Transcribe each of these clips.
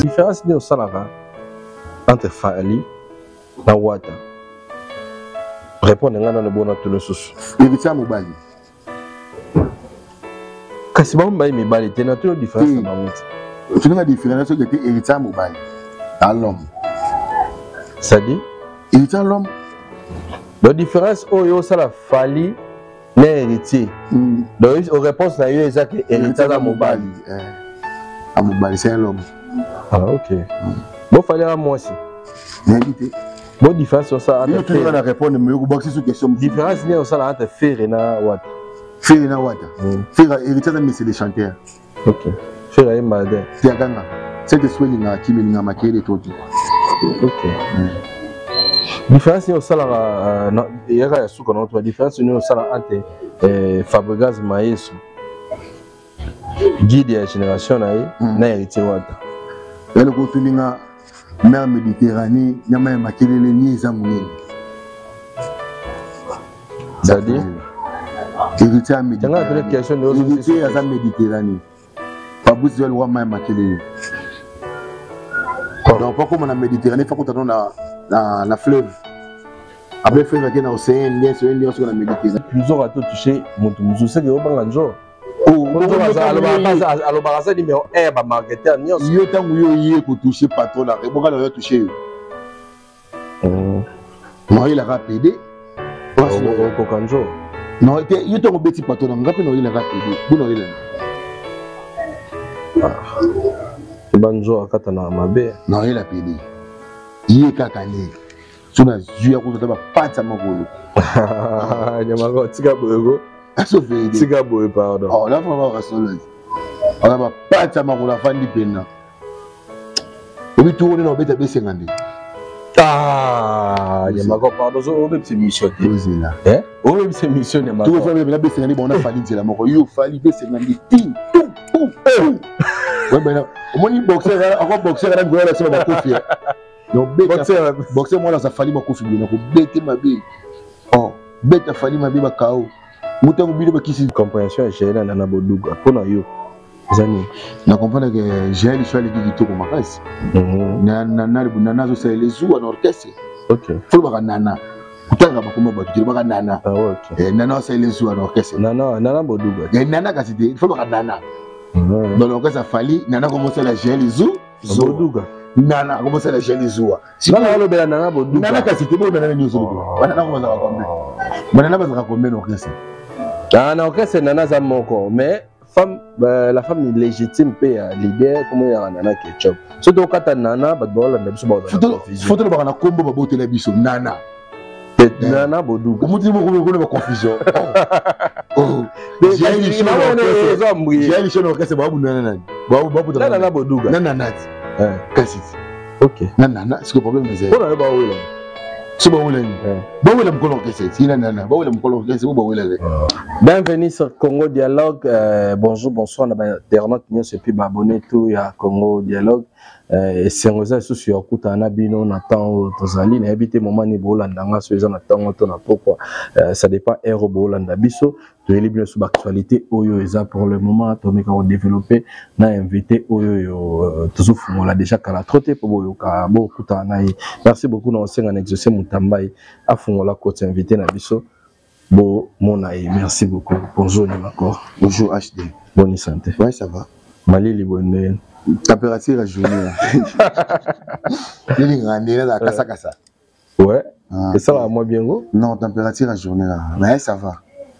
différence ni osalaka entre Fali na Wata répondre ngana na bona tolo susu Héritier mobali kasi ba mbaye mibali tena tolo différence na mutu tuna différence de Héritier mobali à l'homme ça dit Héritier à l'homme la différence oyo sala Fali na Héritier donc aux réponses na yo ezaka Héritier na mobali à mobali c'est l'homme. Ah ok. Bon fallait à moi aussi. Bon différence ça. Il tu vas répondre mais vous boxez sur question. Différence ni ça entre Ferena Wata. Ferena Wata. Fera Héritier mais c'est des chanteurs. Ok. Fera est malade. Tiaganga. C'est des swing na Kimi na Makere tout. Ok. Différence ni ça la il y a sous qu'on entre différence ni ça entre Fabregas Maeso. Guide la génération na Héritier Wata. Elle a continué à mer Méditerranée, il y a même à quelle ligne ils ont mis. C'est-à-dire, Héritier à Méditerranée. Héritier à Méditerranée. Pas vous dire le même à quelle ligne. Donc, pas comme la Méditerranée, pas qu'on t'attend la fleuve. Après, fleuve avec l'océan, lien sur la Méditerranée. Plusieurs à tout touché, mon tout, je sais que au bas d'un jour. Alors, par ça, numéro 1, bah, marketeur, n'y a pas de toucher patron là. Et pourquoi l'on touché? Moi, il a rapide. Non, il est un petit patron. Il a rapide. Bon, il a. Bonjour, Katana, ma belle. Non, il a pédé. Il est cacané. Tu n'as pas de samabolo. Il y a ma gosse, c'est Gabo, pardon. Oh, là, on va voir ça. On va pas de ma roule à Fanny Pena. On va tourner dans le bête à B50. Ah, il y a ma grand pardon. On va se missionner. On va se missionner. Tout le monde va B50. On a fallu de la mort. Il faut fallu B50. Ting, tout, tout, tout. Ouais, ben là, mon boxeur, avant boxeur, elle a gouverné sur ma confie. Donc, boxeur, moi, là, ça fallu ma confie. Donc, bête ma bille. Oh, bête a fallu ma bille, ma KO. Compréhension et j'ai un abodou à Ponayo. Je comprends que j'ai une soirée qui tourne ma race. Nana, je sais les sous en orchestre. Ok. Faut voir Nana. Putain, comment tu vois Nana. Nana, c'est les sous en orchestre. Nana, Nana, Bodou. Nana, il faut voir Nana. Dans l'orchestre, Fali, Nana commence à la gérer les sous. Bodouga. Nana, commence à la gérer les sous. Nana, le bel Nana, Bodou. Nana, c'est bon, Nana, nous sommes. Nana, on va raconter. Nana, on va raconter l'orchestre. En orchestre, c'est Nana Zamoko, mais la femme légitime paye à l'idée comment il y a Nana Ketchup. Surtout quand tu as Nana, tu as Nana. Faut que tu aies un combo pour la biso. Nana. Nana Bodou. Comment tu dis que tu as une confusion? J'ai une mission d'orchestre. Nana Bodou. Nana. Ok. Nana, c'est le problème. C'est c'est bon, bienvenue sur Congo Dialogue. Bonjour, bonsoir. On a internet, nous sommes abonnés tout à Congo Dialogue. C'est un réseau sur Koutanabino, Nathan, Tozali, n'habitez moment ni Bolandanga, ceux-là Nathan, on a pourquoi. Ça dépend Aero Bolandabiso. Tu es libre sur l'actualité. Oyo Eza pour le moment, Tommy quand on développé, n'a invité Oyo. Toujours on l'a déjà qu'à la trotter pour Oyo Kabo Koutanaï. Merci beaucoup. Nous sommes en exaucé Moutambaï. À fond la côte invité Nabiso. Bon mon aïe, merci beaucoup. Bonjour Nimako. Bonjour HD. Bonne santé. Ouais ça va. Mali Libonne. Température à journée. Il est grandi là, cassa cassa. Ouais. Et ça va moins bien gros? Non, température à journée là. Mais ça va.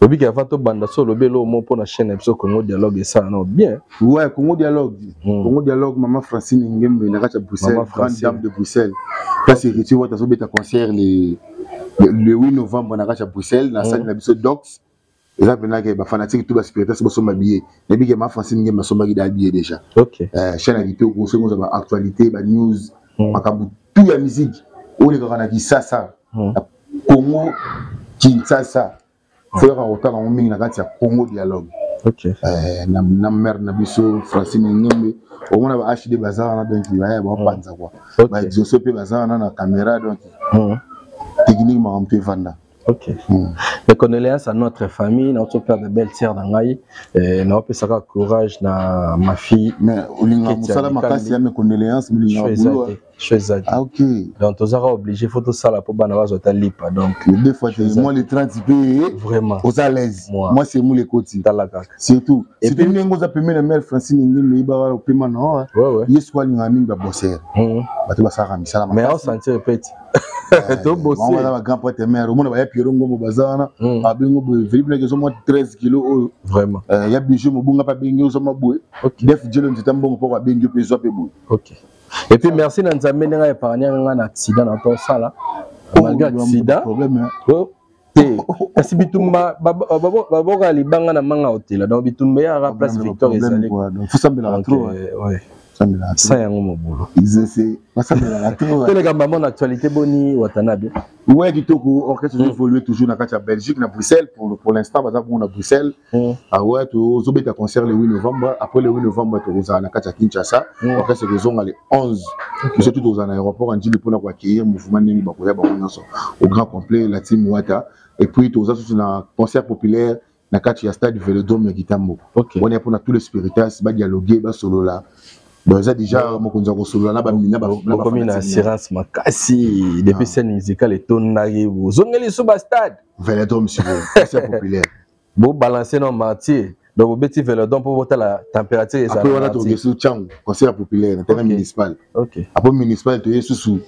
Obi qui a fait tout bande sur le bélo mon pour la chaîne episode Congo Dialogue et ça non bien. Ouais, Congo Dialogue. Congo Dialogue, maman Francine Ngembe, la gâte à Bruxelles, grande dame de Bruxelles. Place Héritier Wata Basuki ta concert le 8 novembre la gâte à Bruxelles, la salle de l'épisode Dox. Et là, il y a des fanatiques, tout le spiritus, ils sont habillés. Il y a des Francine qui sont habillés déjà. Ok. Chaîne invitée, au conseil, on a l'actualité, la news, tout la musique. On a dit ça, ça. Congo, Kinshasa. Il faut avoir autant de monde qui a Congo Dialogue. OK. Na mère na biso Francine Ngembe au moins a acheté bazar donc il va y avoir pas de quoi. Ba exosope bazar na caméra donc techniquement on peut vendre. OK. Les condoléances à notre famille, notre père de belle sœur d'Angaï, n'a pas ça courage na ma fille. Mais on sala makasi ya mes condoléances, je suis ah OK. Donc tu seras obligé photo ça là pour banawazo ta lipa donc deux fois moi les 30 pays vraiment aux l'aise. Moi c'est moi les côtés talaka. Surtout si tu n'engo za paiement la mère Francine Ngembe iba wa paiement na ouais. Yeswa ni ngamingi ba bosser. Ba te ba ça ramisa la mais on sentir petit. To bosser. On va grand porte mère au monde ba ya pierre ngombo bazana abengo bo vible que so moi 13 kg vraiment. Ya bijou mo bunga pa bengo so mo boué. Def djelo nditambongo po ba bengo pe zo pe boué. OK. Et puis merci nous amener à épargner un accident dans ton salle. Malgré l'accident, problème. Parce que bitumba baboka libanga na manga hôtel. Donc bitumba ya place Victor Ezali. Faut sambela la trop. Ouais. Ça yango mobolo. Exercer. Faut sambela la trop. Tele gamba mon actualité boni watanabe. Ouais kitoko orchestre évolue toujours na kati ya Belgique na Bruxelles pour l'instant baza pour na Bruxelles. Ah ouais to zobeta concert le 8 novembre après le 8 novembre to za na kati ya Kinshasa orchestre kozonga le 11 surtout to za na aéroport ndili pour na kwa accueillir mouvement nini bakoya ba nyonso au grand complet la team Wata et puis to za surtout na concert populaire na kati ya stade Vélodrome ya Kitambo. On est pour na tous les spiritas ba dialoguer ba solo là. Déjà, je suis venu à la assurance makasi depuis scène musicale et tout. Vous avez sous stade. Vélodrome, c'est populaire. Vous balancez nos martyrs. Donc, vous avez Vélodrome pour voter la température. Après, on a tourné sous Tchang, conseil populaire, le terrain municipal. Après, municipal, tu es sous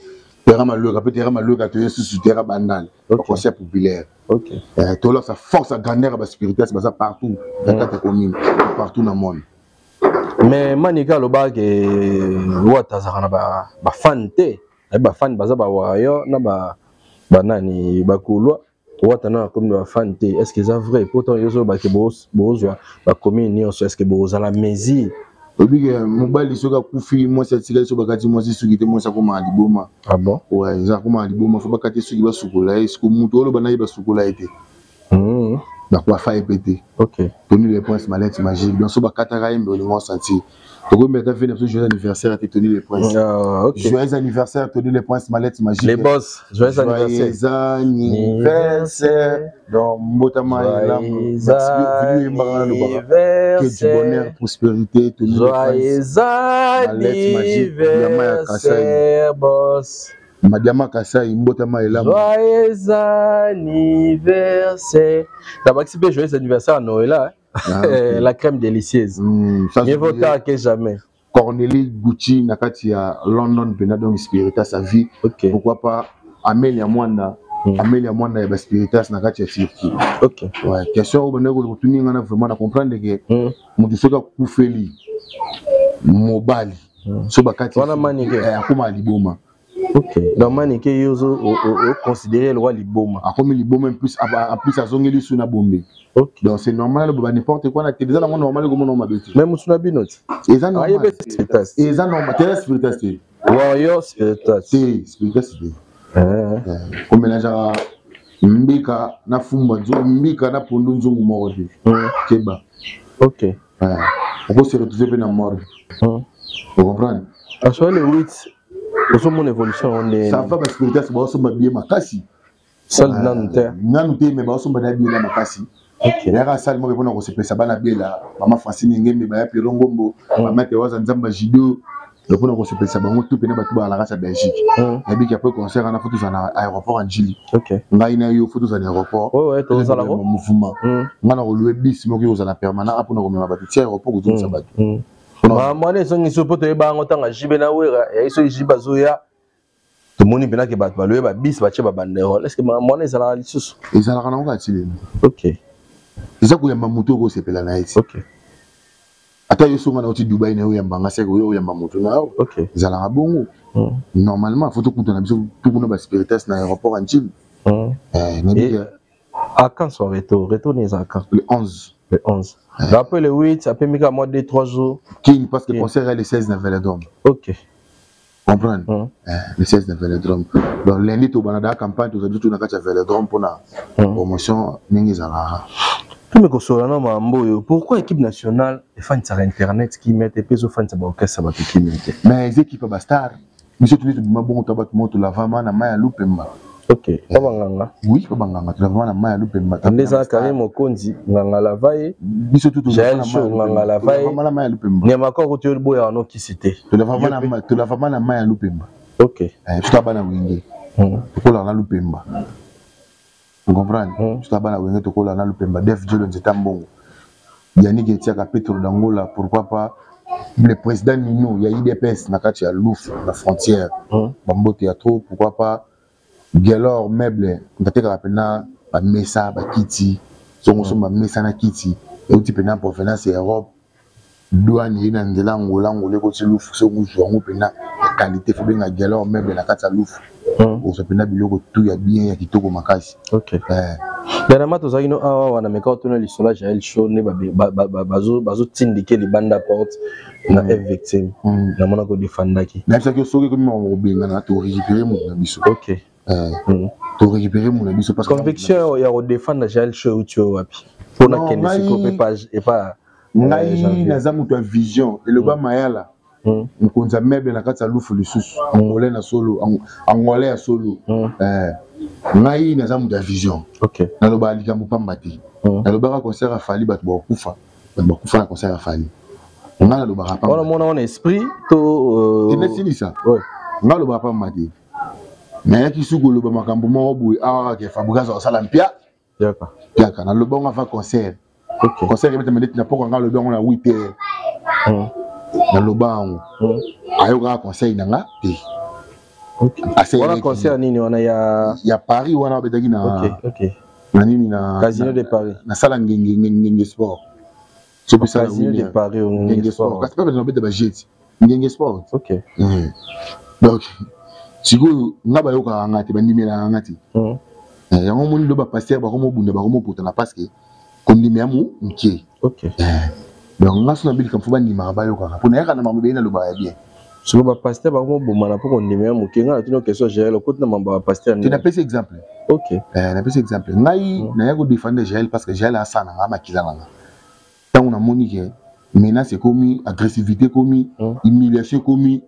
terrain malheureux. Après, terrain malheureux, tu es sous terrain banal. Conseil populaire. Tout là, ça force à gagner à la sécurité partout dans la commune, partout dans le monde. Mais Manika Lobag et Wata Zahanaba Fante, Bafan Bazaba Wayo, Naba Banani Bakouloa, Watana comme Fante, est-ce que c'est vrai? Pourtant, les autres Bakibos, Bozoa, Bakomi, est-ce que Bozoa la Mésie? Mobile, Koufi, moi, c'est Bakati, moi, c'est Sugité, moi, c'est comme Aliboma. Ah bon? Ouais, c'est comme Aliboma, faut pas Sugiba Soukolaï, ce que Moutolo Banaïba Soukolaï. Donc, on va faire péter. OK. Tony les princes, mallette, magique. Donc, on va catarayer, mais on va sentir. Donc, on va faire joyeux anniversaire à Tony les princes. Joyeux anniversaire à Tony les princes, mallette, magique. Les boss, joyeux anniversaire. Joyeux anniversaire. Donc, Mbotama et Lam. Que du bonheur, prospérité, Tony les princes. Joyeux anniversaire, boss. Madame Kassai, Mbotama et Lam. Joyeux anniversaire. T'as participé joyeux anniversaire à Noëlla, la crème délicieuse. Mieux vaut tard que jamais. Cornélie Gucci, Nakati à London, Benadon, Spiritas, sa vie. Pourquoi pas Amélia Mwanda? Amélia Mwanda et Spiritas, Nakati à Turquie. Ok. Ouais, question où on a vraiment à comprendre que mon discours a coupé Mobali. Sobakati. On a maniqué. Akuma Liboma. OK. Donc Maniké Yozo considéré le roi Liboma. Ah comme Liboma en plus à zongeli sous na bombe. OK. Donc c'est normal ba n'importe quoi na déjà normal comme on m'a dit. Même sous na binote. Et ça normal. Et ça normal, c'est spiritasté. Warrior spiritasté. Spiritasté. Comme mélange à mbika na fumba zo mbika na pondu nzungu mordi. Keba. OK. On peut se retrouver dans mort. Vous comprenez? Parce que le 8 mon évolution, on est. Ça va parce que c'est bon, c'est bien ma casse. Seul non, non, mais bon, c'est bien ma casse. Il y a un salle, moi, on s'est fait ça, là. Maman Francine Ngembe, mais puis Rongombo, maman Théoise, Nzamba Jido, le bon, on s'est fait ça, bon, tout pénal, tout à la race à Belgique. Et puis, il y a peu de concert, on a photos à l'aéroport en Gili. On a eu photos à l'aéroport. Ouais, tu as un mouvement. On a eu le bis, moi, on a permanent, après, on a eu l'aéroport, on a eu le maman est son isopo te ba ngotanga jibena wera ya iso jiba zoya to moni bina ke bat balwe ba bis ba che ba banderole est-ce que maman est là lisusu ezala kana ngati. OK. Ezaku ya mamuto ko sepela na eti. OK. Ata yeso ngana oti Dubai na ya mbanga seko yo ya mamuto na. OK. Ezala na bongo. Normalement faut tout kutana biso tout kuna ba spiritas na aéroport en Chine. À quand son retour n'est à quand le 11. Le 11. Après le 8, après Mika mois de 3 jours. King, parce que le concert est le 16 de Vélodrome. OK. Comprendre le 16 de Vélodrome. Donc lundi, tu as dans la campagne, tu as dit que tu as fait le Vélodrome pour la promotion. Pourquoi l'équipe nationale est fan sur Internet qui met des pesos fans sur orchestre à communauté? Mais les équipes à star, monsieur tout le monde bon tabac monte la vama na maya lupemba. Ok. Kabanganga. Oui, kabanganga. La vama na maya lupemba. Amdeza Carine Mokonzi nganga la vaille. Monsieur tout le monde nganga la vaille. La vama na maya lupemba. Ni makoko kutoa boya anokisite. La vama na maya lupemba. Ok. Staba na wingi. Pourquoi la lupemba? Vous comprenez? Je suis à Lupemba, Def Jolon, c'est un bon. Yannick Etiaka, Petro d'Angola, pourquoi pas? Le président Nino, il y a IDPS, Nakati à Louf, la frontière, Bambo Théâtre, pourquoi pas? Gélor, Meuble, on t'a rappelé à Messa, à Kitty, on s'en va à Messa, à Kitty, et on t'y pénal pour venir, c'est Europe, Douane, Yénandela, Angola, Angola, Côté Louf, c'est où je suis en pénal, la qualité, faut bien à Gélor, Meuble, Nakati à Louf. On s'appelle la biologue, tout est bien, il y a qui tout comme un casse. Ok. Dernièrement, tu as dit, on a mis quand on a l'isolage, j'ai le show, les bazo t'indiquer les bandes à porte, la F victime, la monaco des fandaki. Même ça que sauver comme on a récupéré mon abysso. Ok. Tu récupéré mon abysso parce que. Conviction, il y a au défendre, j'ai le show, tu vois. Pour la qu'elle ne s'y copie pas et pas. Naï, Nazam, tu as vision, et le bas Mayala. On compte à meuble la carte à l'ouf le sous, angolais à solo, angolais à solo. Naï n'a jamais de vision. Ok. Dans le bal, il y a beaucoup de matières. Dans le bal, concert à Fali, bat Bokoufa, Bokoufa concert à Fali. On a le bal. Voilà mon esprit. Tu n'es fini ça. Ouais. On a le bal pas matière. Mais qui souffre le bal macambo marobu ah qui fabrique ça salampia. D'accord. D'accord. Dans le bal on va concert. Ok. Concert il va te mettre n'importe quoi dans le bal on a 8 heures. Dans le banc, il y a un conseil dans la pays. On a un conseil à Nini, on a à Paris, on a un casino de Paris. On a salle de sport. C'est pour ça casino de Paris, on a un sport. Parce que on a un jet, on a un sport. Ok. Donc, si vous n'avez pas eu un gâteau, vous avez un gâteau. Il y a un monde qui va passer, il y a un monde qui va passer, il y a un monde qui va passer. Ok. Donc, on a besoin de faire des choses. Pour ne pas nous faire des choses. Si vous avez un pasteur, vous avez un question. Je vais pasteur. Tu n'as pas cet exemple. Ok. N'as pas cet exemple. Je défends Jaël parce que Jaël a ça dans la maquillage. Quand on a moniqué, menace commis, agressivité commis, humiliation commis.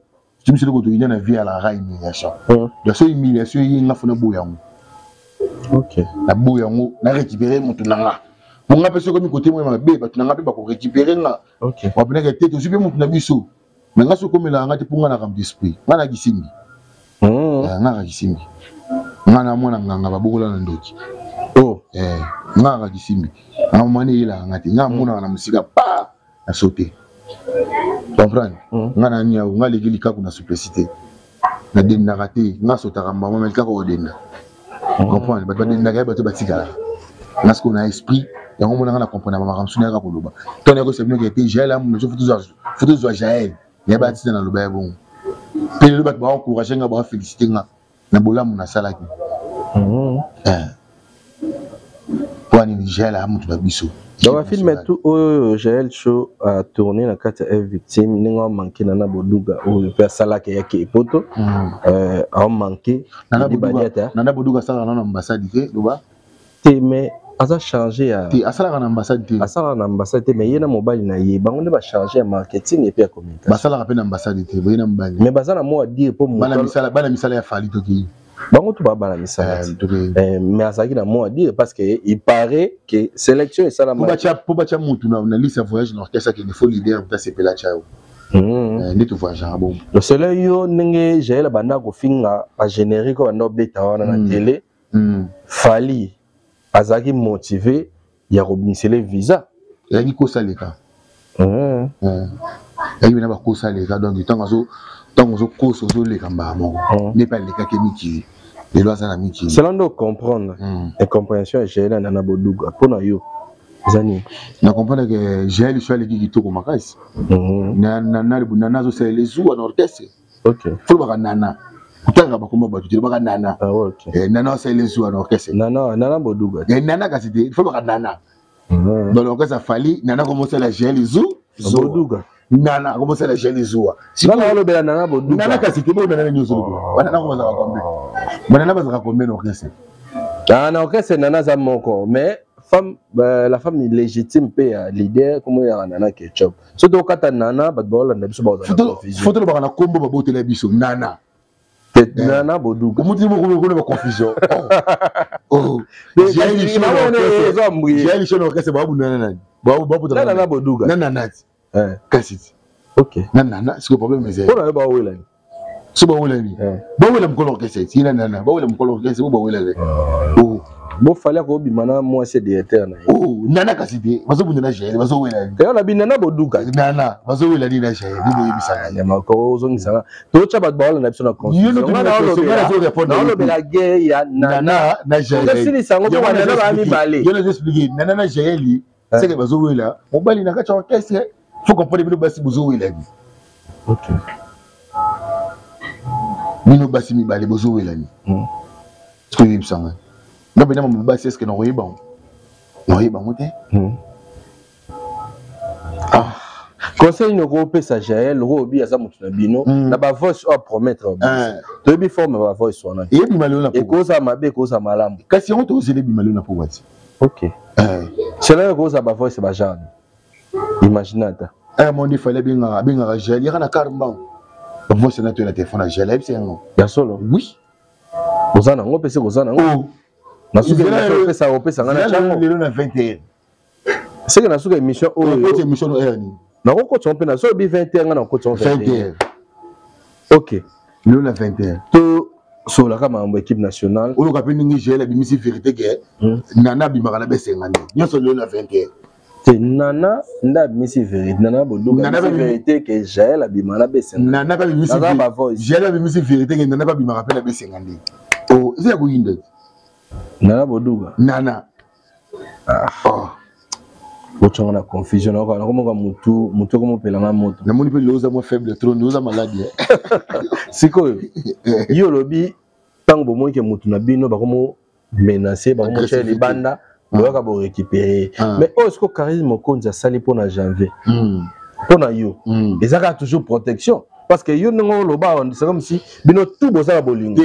Je me suis dit que tu as vu à la raille humiliation. Donc, cette humiliation, il y a un bouillon. Ok. La bouillon, on a récupéré mon tournage. On a besoin de côté moi ma bébé tu n'as pas pour récupérer là. OK. On peut être tu peux monter na biso. Mais ngaso comme la ngati pour ngana comme d'esprit. Ngana gisimbi. Ngana gisimbi. Ngana mona nganga babokola na ndoki. Oh, ngana gisimbi. Na moni ila ngati ngamuna na musika pa na sauter. Tu comprends? Ngana nya ngali kilika kuna simplicité. Na den na raté, ngaso taramba mama kilika ko denda. Tu comprends? Ba ba den na ga ba to batikala. Ngaso na esprit et on a compris ma soeur à Koulouba. Ton égo c'est mieux que t'es gel à mon photo de Jaël. Il y a bâti dans le bain. Puis le bac va encourager à boire féliciter la boula mon salaki. Pour aller gel à mon babiso. Dans le film, tout Jaël show a tourné la carte F victime. N'y a manqué Nana Bodouga ou le père Salak et Yaki Poto. A manqué Nana Bodouga ça dans l'ambassade. Mais Asa chargé à l'ambassade. À l'ambassade, mais il y a un mobile. On va charger à marketing et puis à communication. Basa la rappelle l'ambassade. Mais Basa la moi dire pour moi. Bana misala a fallu toki. Bango tout va bana misala. Mais Asa qui la moi dire parce que il paraît que sélection et ça la. Pour bâtir mon tour, on a liste à voyage l'orchestre qui ne faut l'idée en tout cas c'est pelachao. N'est tout voyage à bon. Le soleil yo n'engage j'ai la bana kofinga à générique on a obéta on a la télé. Fali. Azaki motivé, il y a robinisé les visas. Il y a une cause à l'écart. Il y a une cause à l'écart. Donc, il y a une cause à l'écart. Il n'y a pas l'écart qui est miti. Les lois sont miti. C'est là qu'on doit comprendre. La compréhension est gérée dans la Bodouga. Pour nous, on comprend que j'ai le choix de l'équipe qui tourne au Marais. Nana, c'est les ou en orchestre. Ok. Il faut le voir Nana. Nana, c'est les sous à l'orchestre. Nana, Bodouga. Nana, il faut voir Nana. Dans l'orchestre, Fali, Nana commence à la gérer les sous. Bodouga. Nana commence à la gérer les sous. Si on a le bel Nana, Bodouga. Nana, c'est bon, Nana, nous sommes. Nana, on va raconter. Nana, on va raconter l'orchestre. Dans l'orchestre, Nana, ça manque. Mais. femme la femme illégitime paye leader comme il y a nana ketchup so to kata nana bat bola na biso ba za photo le bana kombo ba botela biso nana tête nana boduka muti mo ko ba confusion oh j'ai dit ma on est les hommes j'ai dit sono kase ba bu nana ba bu nana boduka nana nati eh kasi OK nana c'est le problème c'est on a ba wela c'est ba wela ni ba wela mo ko lo kase c'est nana ba wela mo ko lo kase ba wela le oh bon fallait que bimana moi c'est directeur oh nana kasidi bazo bunana jere bazo wela ni yona binana boduka nana bazo wela ni na jere bibo yebisaka nyama ko zongisaka to cha bat bawala na biso na confusion nana bazo répondre nana bela gay ya nana na jere je suis sango ko nana ba mi balé je vais expliquer nana na jere li c'est que bazo wela on bali na kacha orchestre faut comprendre bino basi bazo wela ni OK bino basi mi balé bazo wela ni ce que yebisaka non mais mon bas c'est ce que nous voyons conseil nous groupe ça Jaël Robi à ça mutuna bino na ba voice à promettre to be forme ba voice wana et bi malona et koza mabe koza malamu kasi on to zele bi malona pour wati OK c'est là koza ba voice ba Jean imaginata mon il fallait bien bien Jaël il y a na carban voice na to na téléphone à Jaël c'est non ya solo oui koza na ngopese koza na ngo na suka pesa opesa ngana chango lelo na 21 seka na suka émission o émission no erreur ni na ko tso mpe na so bi 21 ngana ko tso 21 OK lelo na 21 to so la kama ambo équipe nationale o lo ka pe ningi jela bi misi vérité ke nana bi makana be 50 nyo so lelo na 21 te nana nda misi vérité nana bo do nana vérité ke jela bi makana be 50 nana ka bi misi jela bi misi vérité ke nana ka bi makana be 50 o ze ko yinde nana boduga nana bochanga na confusion na komoka mutu komo pelanga moto na moni pe loza mo faible trop loza maladie sikoyo yo lobi tango bomo ke mutu na bino bakomo menacer bakomo chercher les banda boka bo récupérer mais osko Carine Mokonzi asali pona janvier pona yo ezaka toujours protection parce que yo ngo loba c'est comme si bino tout bozala bolingo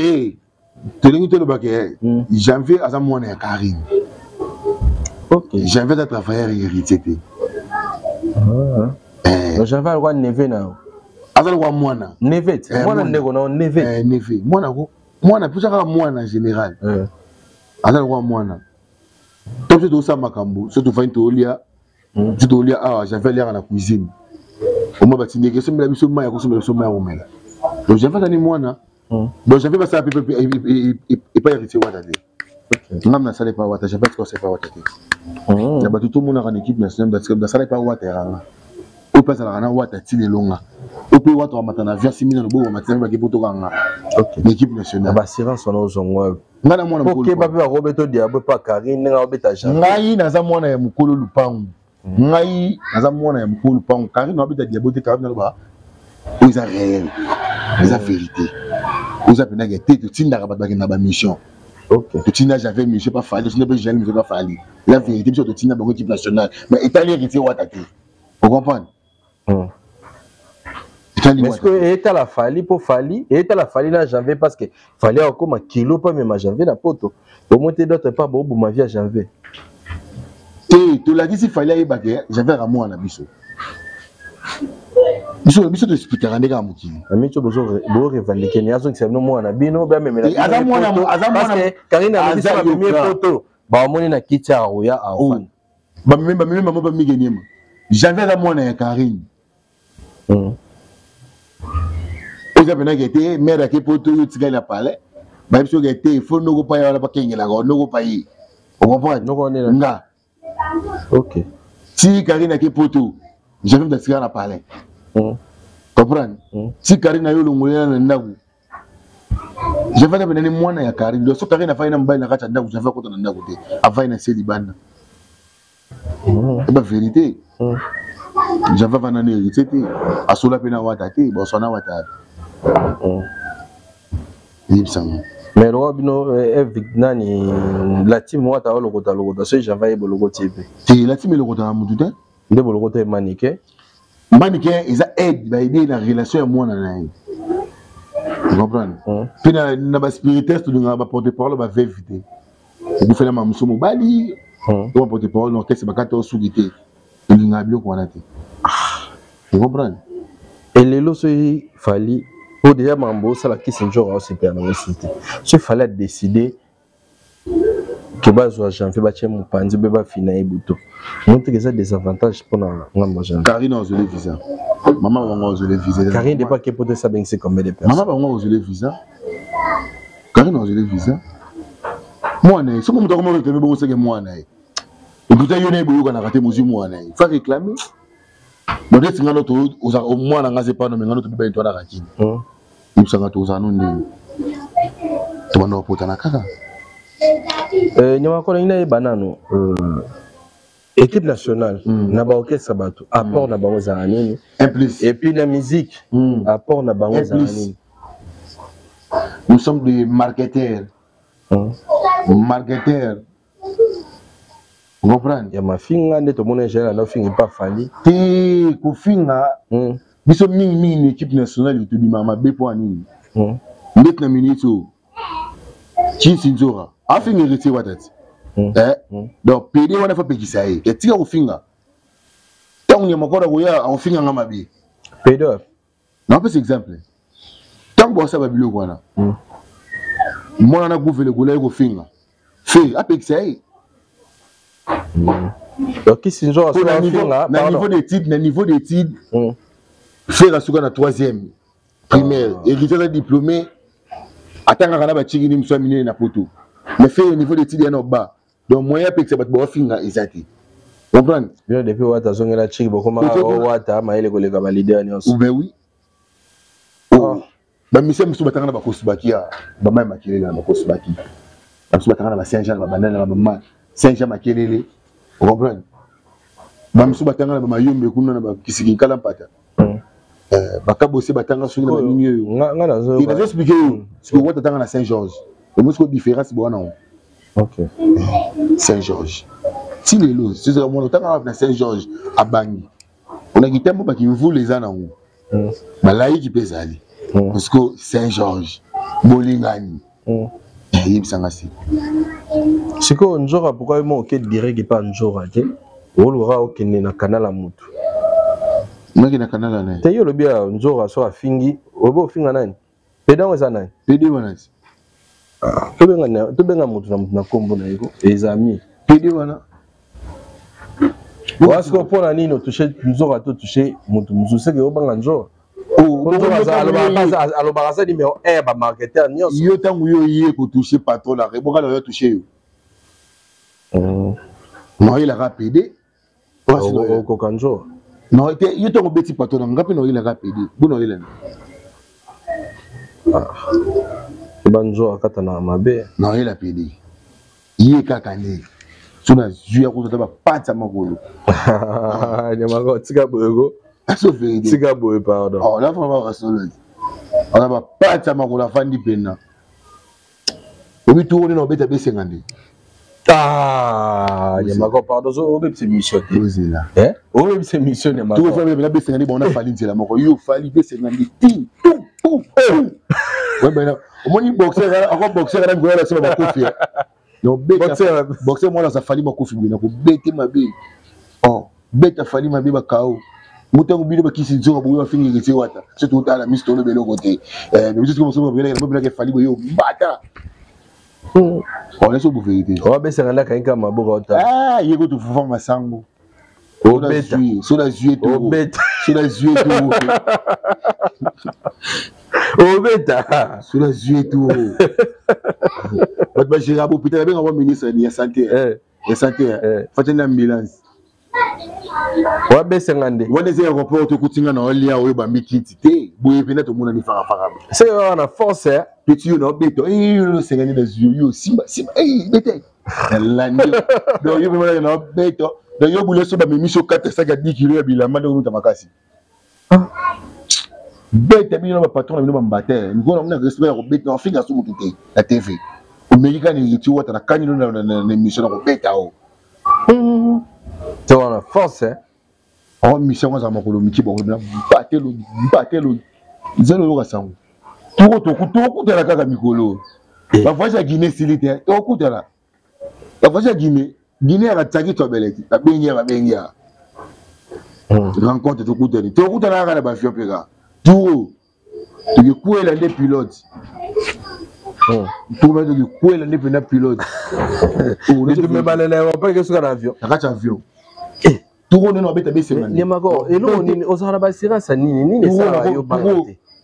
Téléguité le baquet, j'avais à sa monnaie à Carine. OK, j'avais à travailler à Héritier. J'avais à voir Neve now. Avant de voir Moana. Neve, Moana Negono, Neve. Neve, Moana, Moana, plus à Moana en général. Avant de voir Moana. Comme c'est tout ça, Macambo, c'est tout fait au lia. C'est au lia, ah, j'avais l'air à la cuisine. Au moins, c'est une question de la mission de Maya, comme c'est le Maya au Mela. Donc j'avais à Moana. Donc j'avais passé à peu près et pas Héritier Wata. Même la salle pas Wata, j'avais pas ce pas Wata. Tout le monde en équipe nationale parce que la salle pas Wata. Au pas à la Wata Tine Longa. Au peu Wata Matana, vers 6 000 euros, Matana Bakipotoganga. L'équipe nationale. La assurance en aux hommes. Madame Moana, OK, Papa Roberto Diabo, pas Carine, Robeta Jean. Naï, Nazamona et Mukolo Lupang. Naï, Nazamona et Mukolo Lupang. Carine, Robeta Diabo, Carine, Nalba. Ils ont réel, ils ont vérité. Vous avez été tout dans mission. Tout j'avais mission pas fallu, je pas fallu. La vérité, je suis dans l'équipe nationale. Mais Italien héritier ou attaqué. Vous comprenez? Est-ce que tu as la fallu pour fallu? Et tu as la fallu là, j'avais parce que fallait encore un kilo, pas même j'avais la pote. Pour monter d'autres pas, pour ma vie, j'avais. Et tu l'as dit, si fallait aller, j'avais à moi la mission. Biso de speaker andeka amukini amicho bozo bo revendiquer niazo kisabino mwana bino ba memela azamwana Carina amisa ba premier photo ba omoni na kicha ya afana ba memba memba mo ba migeniema j'avais la mwana ya Carine oza bena gete mera ke photo yotika la pale ba biso gete fo noko pa ya ba kengela ko noko pa yi obopo noko nela nga OK si Carine ke photo j'avais d'askara la pale comprendre si Carine a eu le moyen de je vais donner moins à Carine de ce Carine a fait un bail à Racha d'Aou j'avais contre un côté avant une série bande la vérité j'avais un an et c'était à cela pena watate bosona watate Ibsam mais Robino Evic Nani la team wata au logo ce j'avais le logo TV la team le rota moutou de le rota maniqué Maniqué, ils ont aidé la relation avec moi. Vous comprenez? Puis, dans la spirituelle, nous avons porté parole, nous avons évité. Nous avons fait un peu de Tu porte parole non qu'est-ce que il n'a bien tu comprends et les lots fallait pour déjà mambo ça la qui s'enjora aussi permanente ce fallait décider que bazoa janvier ba tchemou pandi be ba fina ibuto montre que ça des avantages pour na majan Carine on le visa maman on le visa Carine n'est pas que pour ça ben c'est combien de personnes maman on le visa Carine on le visa moi né ce moment comment on te veut c'est que moi né et pourtant il y en a beaucoup qui ont raté mesure moi né il faut réclamer mais dès que on a tout au moins on n'a pas non mais on a tout bien toi la rakine nous ça on tous nous né tu vas nous porter na kaka équipe nationale n'a pas ok sabato apport n'a pas osanani et puis la musique apport n'a pas osanani nous sommes des marketeurs marketeurs vous comprenez ya mafinga ndeto mona jela na fingi pas fali ti ku finga biso mingi mingi équipe nationale to bimama be po anini ndet na minute chi sinzora afinga héritier wata donc PD on a fait petit ça et tu as au finga tant on y a encore à au finga on a bien PD non pas exemple tant bon ça va bien voilà moi on a bouffé le goulard au finga fait à petit ça et donc qui c'est genre au niveau des titres faire à ce qu'on a troisième primaire héritier diplômé attends on a pas tiré une somme minée na poto mais fait au niveau des titres en bas donc moyen que ça va te finir exactement comprendre bien depuis wata zonga la chic beaucoup ma wata ma ile kolega valider ni aussi ben oui ba mise musu batanga ba kosubakia ba mai makelele na ba kosubaki musu batanga ba Saint Jean ba bandana ba ma Saint Jean makelele comprendre ba musu batanga ba mayombe kuna na ba kisiki kala mpata ba kabose batanga sulu ba nyoyo nga na zo il a expliqué ce que wata tanga na Saint Georges le musu ko différence bo na ok Saint-Georges si les lots c'est vraiment le temps à Saint-Georges à Bangui on a quitté pour qui vous les en haut malaï qui peut aller parce que Saint-Georges Bolingani il me sangasi c'est que on jour pourquoi moi ok direct pas un jour à dire on aura ok na canal à moto mais na canal à nani tayo le bien un jour à soir fingi au bout finga nani pédant aux anani pédé bonanzi tout bien na na kombo na yiko les amis pidi wana parce que pour nani no toucher nous aura tout toucher mutu mususe que obanga njo o alo barasa numéro 1 ba marketeur nyo yo tangu yo yé ko toucher patron la reboka la yo toucher yo moi il a rapide parce que ko kanjo non était yo tangu beti patron ngapi no il a rapide buno il Banjo a katana mabe. Non, il a pédé. Il est cacané. Tu n'as pas de magolo. Ah, il y a magolo. Tigabo. Tigabo, pardon. Oh, là, on n'a pas de magolo. La fin du pénal. Et puis, tout le monde est baissé. Ah, il y a magolo, pardon. Oh, c'est mission. Oh, c'est mission. Tout le monde est baissé. On a fallu. Il fallait baisser. Ouais, ben, moi, ni boxeur, encore boxeur, même gouverner sur ma confie. Donc, boxeur, moi, là, ça fallit ma confie, donc, bête ma bille. Oh, bête a fallit ma bille, ma kao. Mouton, bille, ma qui s'est dit, on va finir, c'est wata. C'est tout à la mise, on le met de côté. Mais juste comme ça, on va venir, on va venir, fallit, yo, bata. On est sur la vérité. On va baisser la caïnka, ma bogota. Ah, il y a tout, faut faire ma sango. Oh, bête. Sur la zuette, oh, bête. Sur la zuette, oh, oh bêta sur la zuette tout votre gérard peut être bien avoir ministre de la santé et santé faut une ambulance wa besengande wone ze aéroport to kutinga na olia we ba mikiti te boye pena to mona ni fara fara c'est on a force petit no beto et le sengane de zuyo simba simba eh bête la ndio donc yo mona na beto donc yo boule so ba miso 4 sac à 10 kg ya bilamba donc to makasi bête bien le patron de m'embattait nous on a respect au bête en fin à tout la TV américain il tu vois ta canyon dans l'émission au bête au toi la force en mission à mon colo miki bon battre le zéro au sang tout de la caca mikolo la voix à Guinée s'il était au coup de la voix à Guinée Guinée a tagi toi beleki, la bengia va bengia. Rencontre tout coup de nez. Tu routes à la bafio pega. Tu roues. Tu coues l'un des pilotes. Tu mets de couer l'un des pilotes. Tu mets pas l'aéroport qu'est-ce qu'on a avion. T'as avion. Tu roues non bête à baisser. Ni mago. Et non ni aux arabes sera ça ni ni ni ça.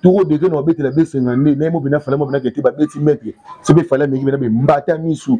Tout le dégueu n'a pas été la baisse en année, même au bénin, fallait me mettre à 10 mètres. Ce qu'il fallait me mettre à m'attaquer à Missou.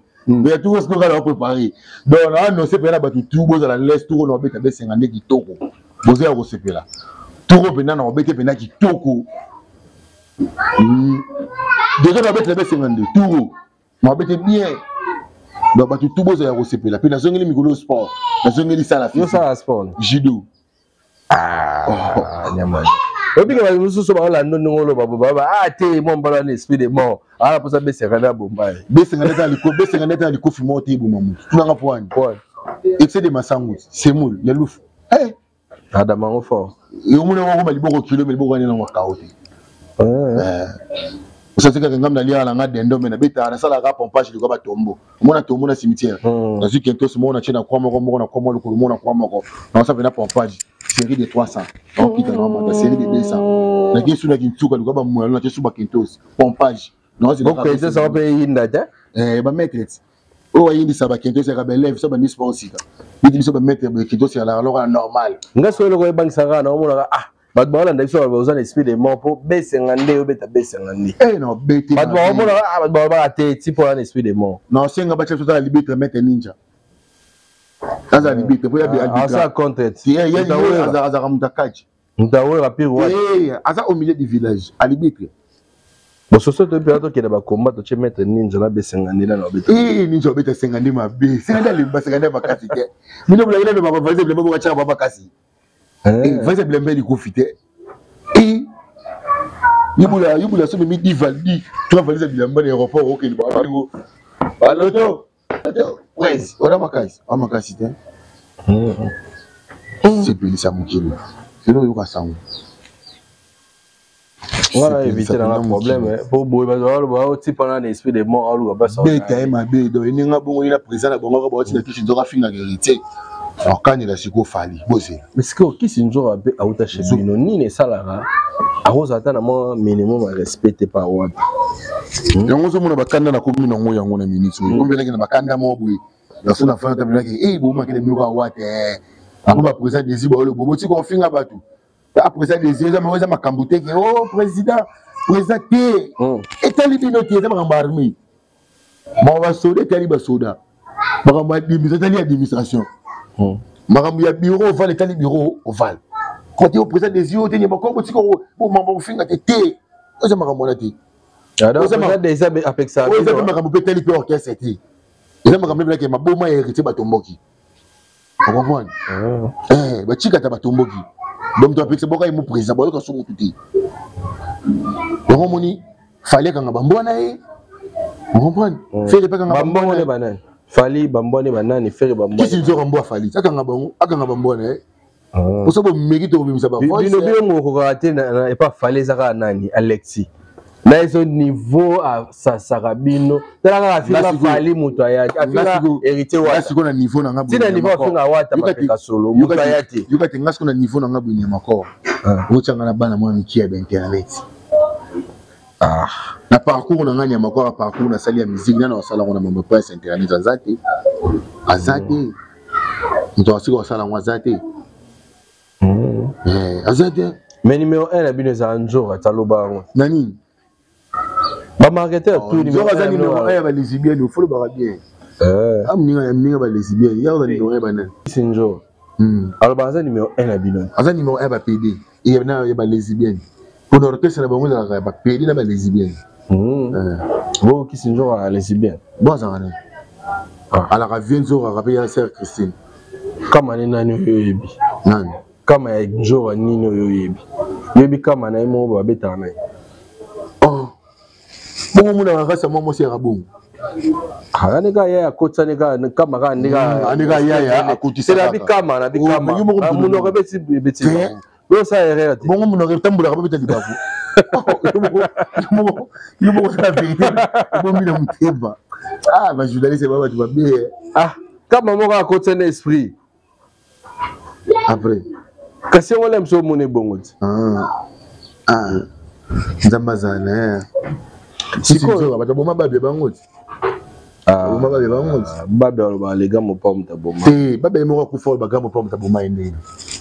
Mais tout ce qu'on va préparer. Donc là non c'est pas là batu tout boza la laisse tout on bête avec 50 qui toko. Boza au sepe là. Tout pendant on bête pendant qui toko. Déjà on bête avec 50 tout. On bête bien. Donc batu tout boza au sepe là. Puis la zone les micro sport. La zone les sala fille. Ça sport. Judo. Ah, nyama. Et puis, nous sommes là, nous sommes là, ah, t'es mon ballon, esprit de mort. Ah, pour ça, c'est Rada Bombay. Bességaneta, le coffre monté, boum. Non, un point. Et c'est des massangous, c'est moule, les loups. Eh, Adamant fort. Et au moins, on va le bon reculer, mais le bon, on est dans le chaos. Ça, c'est quand on a l'air à la main d'un homme, et la bête à la salle à rap en page du Gaba Tombo. Moi, on tombe au cimetière. On a dit qu'il y a tous les gens qui ont croix mort, on a croix mort, on a croix mort. On s'en fait la pompage. Série de 300, la série de 200. La question pompage. Non, c'est pas ça. Ça va payer une date. Maître, oh, il dit ça va quintos, ça va belle, ça va mis pas aussi. Il dit ça va mettre quintos, c'est alors normal. N'est-ce que le roi banque Sarah, non, ah, bah, bon, la direction a besoin d'esprit de mon pour baisser un année ou bête à baisser un année. Eh non, bête. Bah, bon, ah, bah, bah, t'es pour un esprit de mort. Non, c'est un bâtiment sur la liberté, mettre un ninja. Dans la limite, vous avez un peu de contact. Il y a un au milieu du village, à limite. Bon, ce sont des pirates qui ont combattu, tu mets un ninja là, c'est un ninja là. Eh, ninja, c'est un ninja, c'est un ninja, c'est un ninja, c'est un ninja, c'est un ninja, c'est un ninja, c'est un ninja, c'est un ninja, c'est un ninja, c'est un Presse, on a ma caisse, on a ma caisse. C'est plus ça, mon kilo. C'est le cas ça. On va éviter le problème. Pour boire, on va tirer pendant l'esprit des morts. On va passer. Mais quand même, ma belle, donc il n'y a pas bon, il a présent la bonne robe, il a touché de la fin de la vérité. Alors quand il a su qu'on faillit, bosser. Mais ce que qui c'est une joie à outre chez nous, ni les salariés. À cause attend à moi minimum respecté par moi. Yango zomo na bakanda na komina ngo yango na ministre. Kombela ke na bakanda mo boye. La sona fa ta bilaki eh bo ma ke le mura wa te. Ako ba président des Zimbabwe le bobo ti ko finga batu. Ta président des Zimbabwe mo za makambute ke oh président té. Et tali binoti za makambarmi. Mo ba soda tali ba soda. Makamba di ministre tali administration. Makamba ya bureau va le tali bureau oval. Côté au président des Zimbabwe ni makambo ti ko bo mambo finga te té. O za makambona té. Alors, vous avez déjà avec ça. Vous avez ma camouflée telle que l'orchestre était. Vous avez ma camouflée qui m'a beau m'a hérité Batomboki. Vous comprenez? Eh, ma chica Batomboki. Donc, tu as pris ce bois et mon président, voilà qu'on se monte tout dit. Le romoni, fallait qu'on a bambouanae. Vous comprenez? Fallait pas qu'on a bambouanae banane. Fallait bambouanae banane et faire bambouanae. Qu'est-ce qu'ils ont bambouanae fallait? Ça qu'on a bambouanae. Pour ça, vous méritez au même sabbat. Vous n'avez pas fallait Zara Nani, Alexis. Mais ce niveau à Sarabino, c'est la fille qui a fallu Moutaya, héritier Wata. C'est un niveau à Wata. C'est un niveau à Wata. Ah, na parcours na nganya makora parcours na sali ya musique na osala ngona mama presse internet azati. Azati. Nto asiko osala ngwa azati. Eh, azati. Mais numéro 1 la bino za njoka taloba. Nani? Marketeur, tout le monde a dit que les Libyens nous font bien. Ah, nous avons les Libyens, il y a des Libyens. C'est un jour. Alors, il y a numéro 1 à Binon. Il y a numéro 1 à PD. Il y a les Libyens. Pour l'orchestre, il y a PD, il y a les Libyens. Vous qui sont à les Libyens? Bon, ça va. À la Ravienne, il y a Sarah Christine. Comme on est dans le Hébé. Non. kama ya njora nini yoyebi yebi kama na imo ba beta na oh bongo muna ngasa momo si rabongo anega ya kotsa nega kama ga nega anega ya akutisa na bikama na bikama muno ka beti beti yo sa erreur bongo muno ka tambula ka beta libavu yo mo sa vérité bomi na muteba ah ba journaliste ba tu ba bien ah kama mo ka kotsa na esprit après kasi wala mso mone bongoti ah nzambazana si ko ba boma babie bangoti ah boma babie bangoti babie aloba les gars mo pomme ta boma si babie mo ko fo ba gars mo pomme ta boma ene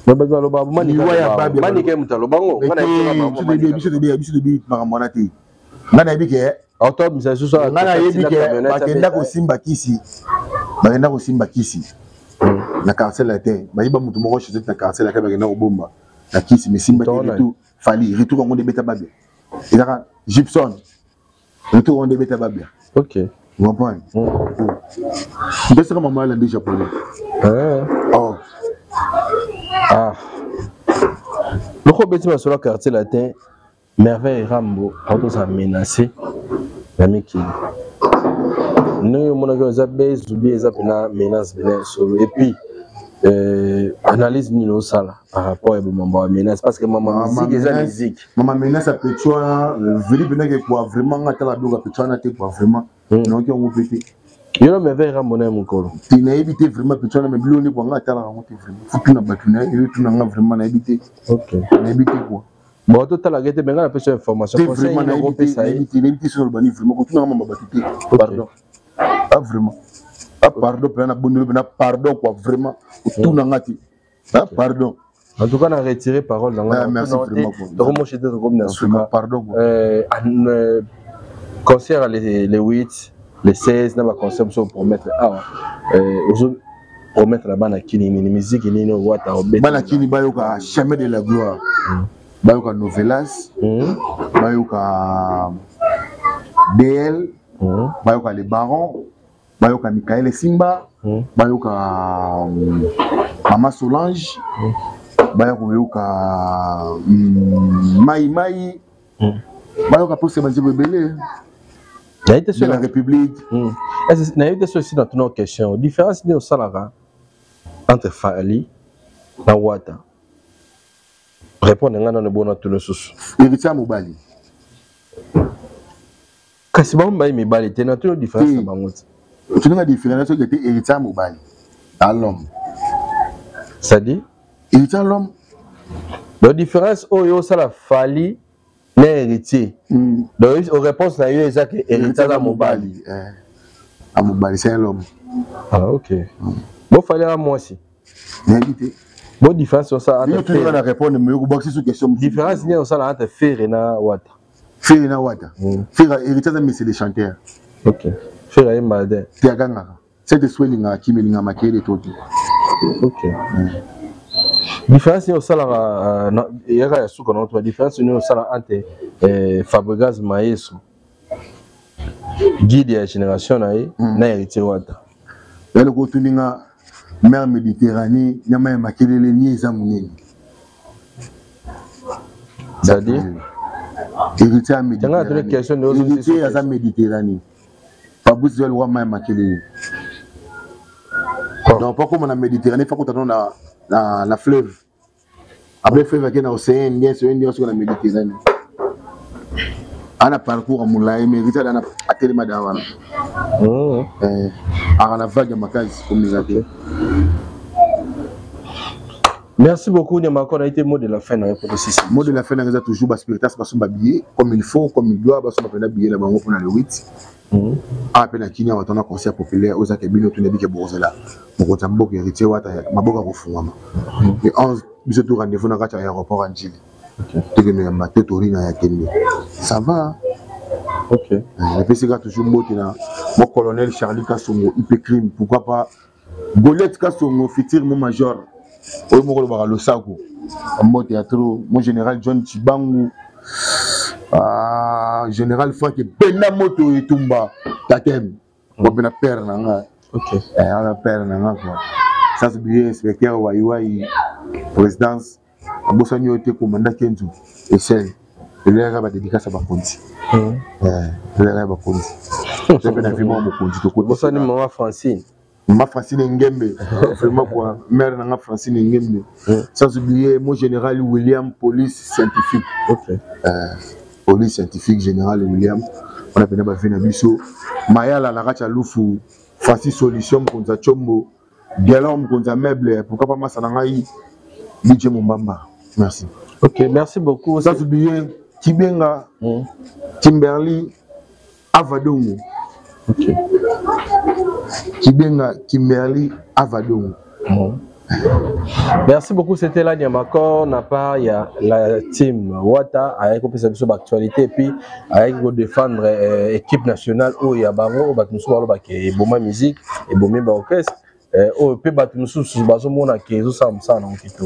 babie aloba boma ni waya babie mani ke mutalo bango kana ikela boma mani babie biso de bi makamwana ti ngana ibike auto misa suso ngana ibike bakenda ko simba kisi la carcelle la terre ba yiba mutu moko chez la carcelle la kabaka na bomba la kisi misimba tout fali retour on debeta babia ezaka Gibson retour on debeta babia OK vous comprenez de ce moment là déjà japonais oh ah le robeti ma sur la carcelle la terre merveille rambo auto ça menacé la miki nous monaka za base bien za pena menace bien et puis analyse ni lo sala par rapport à maman menace parce que maman musique maman menace a petchoa Philippe na ke quoi vraiment atala doka petchoa na te quoi vraiment non ki on petit yo na me vera mona mukolo tu na éviter vraiment petchoa na me bloni quoi atala ngo te vraiment faut tu na batuna et tu na vraiment na éviter OK na éviter quoi bon total la guette benga na petchoa information conseil na ko pesa éviter sur le bani vraiment continue maman batité pardon ah vraiment ah pardon pardon quoi vraiment tout n'angati ah pardon en tout cas on a retiré parole dans la merci vraiment donc pardon concert les 8 les 16 n'a pas consommation pour mettre ah pour mettre la bande à kini ni musique ni no wata obet bande à kini bayoka chemin de la gloire bayoka novelas bayoka DL bayoka les barons, bayoka Michael Simba, bayoka Mama Solange, bayoka Mai, bayoka pour se manger bébé. De la République. Est-ce que tu as aussi dans nos questions? La différence de Salara entre Fali et Wata. Répondez à nos bonnes questions. Héritier Mobali. Kasi ba mbaye mibali tena tu différence na bangote. Tu na différence que tu héritier mobali. À l'homme. Ça dit héritier l'homme. La différence oyo ça la fali na héritier. Donc aux réponses na yo ezaka héritier la mobali. A mobali c'est l'homme. Ah OK. Bon fali à moi aussi. N'hésitez. Bon différence ça entre tu na répondre mais ko boxer sur question. Différence ni ça la entre fer na wata. Fera Wata. Fera héritier mais c'est des chanteurs. OK. Fera et Madin. Tiaganga. C'est des swelling à Kimelinga Makele tout. OK. Différence au salaire il y a sous qu'on entre différence au salaire entre Fabregas Maestro. Guide la génération na héritier Wata. Et le kotuninga mer Méditerranée, nyama Makele ni zamuneni. C'est-à-dire héritier à Méditerranée. Fabrice Joël Wama Makele. Donc, pas comme on a Méditerranée, il faut qu'on a la fleuve. Après, il faut qu'on a l'océan Indien, c'est Indien sur la Méditerranée. On a parcours à Moulaye, mais héritier à Téléma d'Awana. On a la vague à Makaz, comme les appels. Merci beaucoup, Niamako, on a été mot de la fin. Mot de la fin, on a toujours bas spiritas, bas habillé, comme il faut, comme il doit, bas habillé là-bas, on a le 8. À peine à Kenya, on a un concert populaire, aux Akébino, tout le monde qui est Borzela. On a un bon héritier, on a un bon refoulement. Et 11, bisous, tout rendez-vous dans l'aéroport en Chili. Tout le monde a maté, tout le monde a Kenya. Ça va. OK. Et puis, c'est toujours mot qui a mon colonel Charlie Kasongo, IP crime, pourquoi pas. Golette Kasongo, futur mon major. Au théâtre, mon général John Tshibangu, général Franck Benamoto et Tumba, Tatem, mon père n'a OK. Ça c'est bien, inspecteur Waiwai, présidence, Francine Ngembe, vraiment quoi, mère n'a Francine Ngembe. Sans oublier mon général William, police scientifique. Okay. Police scientifique, général William. On a fait un vénabiso. Maya la racha loufou, Francis Solution, Konza Chombo, Dialom, Konza Meuble, pourquoi pas Massanangaï, DJ Mumbamba. Merci. Ok, merci beaucoup. Sans oublier Kibenga, Kimberly, Avadongo. Ok. Kibenga, Kimberly, Avadongo. Merci beaucoup, c'était là Niamako, on a part il y a la team Wata avec une petite actualité et puis avec défendre équipe nationale où il y a Baro, Batmusu, et Boma musique et Bomé Baokest, au P Batmusu, Bazomona qui est Samson en Kito.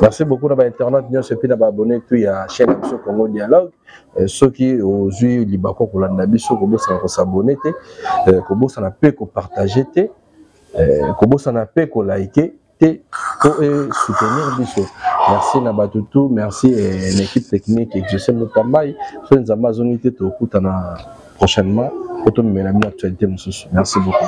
Merci beaucoup d'avoir internet, nous sommes abonnés à la chaîne Congo Dialogue. Ceux qui ont eu Libako pour l'Andabiso, Kobo s'abonner, Kobo s'en a peu qu'on partage, Kobo s'en a peu qu'on like. Pour soutenir Bissot. Merci Nabatoutou, merci l'équipe technique et que je sais mon travail. Sur les Amazones, tu es au prochainement. Pour tout le monde, l'actualité, merci beaucoup.